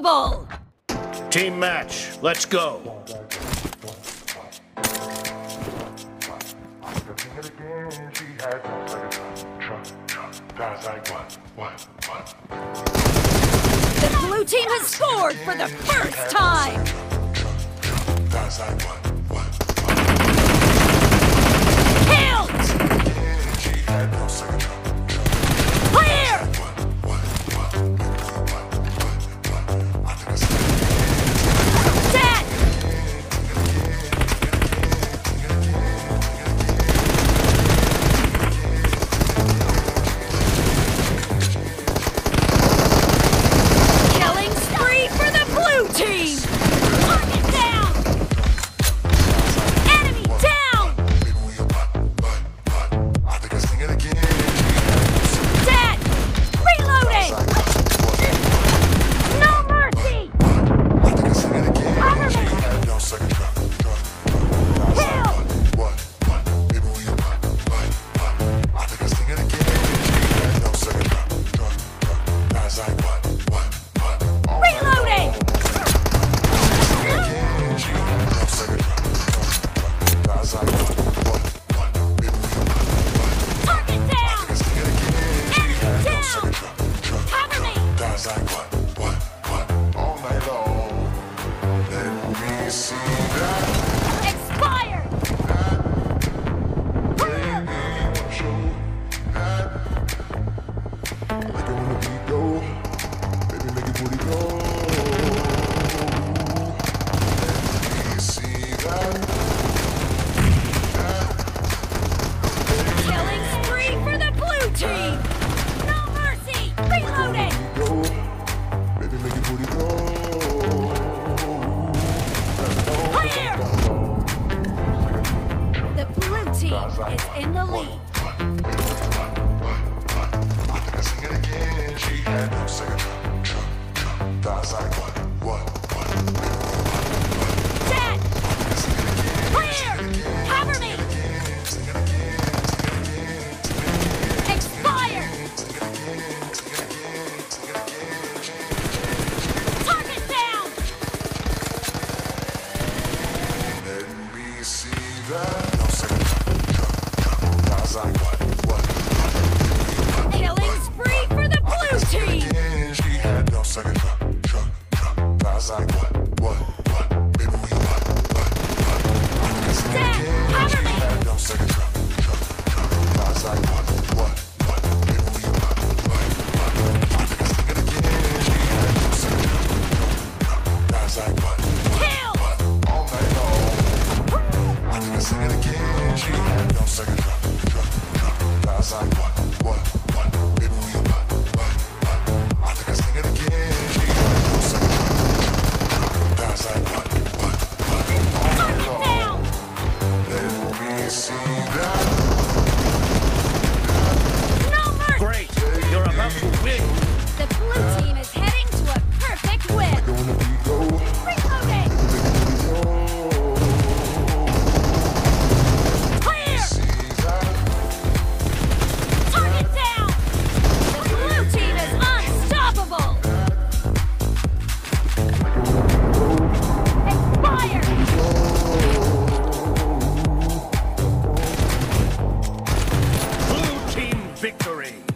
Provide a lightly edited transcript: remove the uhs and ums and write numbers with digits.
Unstoppable! Team match, let's go. The blue team has scored for the first time. Victory!